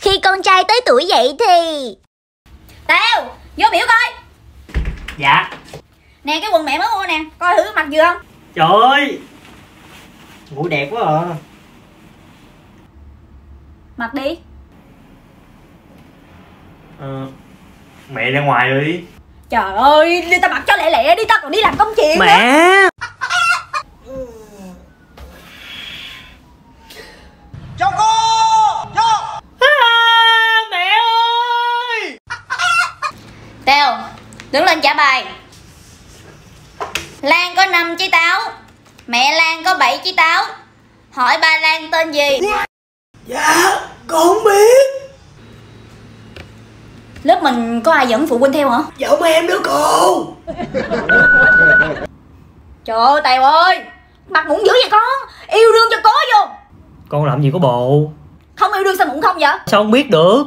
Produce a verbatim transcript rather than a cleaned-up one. Khi con trai tới tuổi dậy thì... Tèo, vô biểu coi. Dạ. Nè cái quần mẹ mới mua nè, coi thử mặc vừa không. Trời ơi, mũ đẹp quá à. Mặc đi. Ờ, mẹ ra ngoài rồi đi. Trời ơi, đi ta mặc cho lẹ lẹ đi, ta còn đi làm công chuyện mẹ nữa. Tèo, đứng lên trả bài. Lan có năm trái táo, mẹ Lan có bảy trái táo. Hỏi ba Lan tên gì? Dạ, con biết. Lớp mình có ai dẫn phụ huynh theo hả? Dẫn em nữa cô. Trời ơi Tèo ơi, mặt mụn dữ vậy con, yêu đương cho cố vô. Con làm gì có bộ. Không yêu đương sao mụn không vậy? Sao không biết được.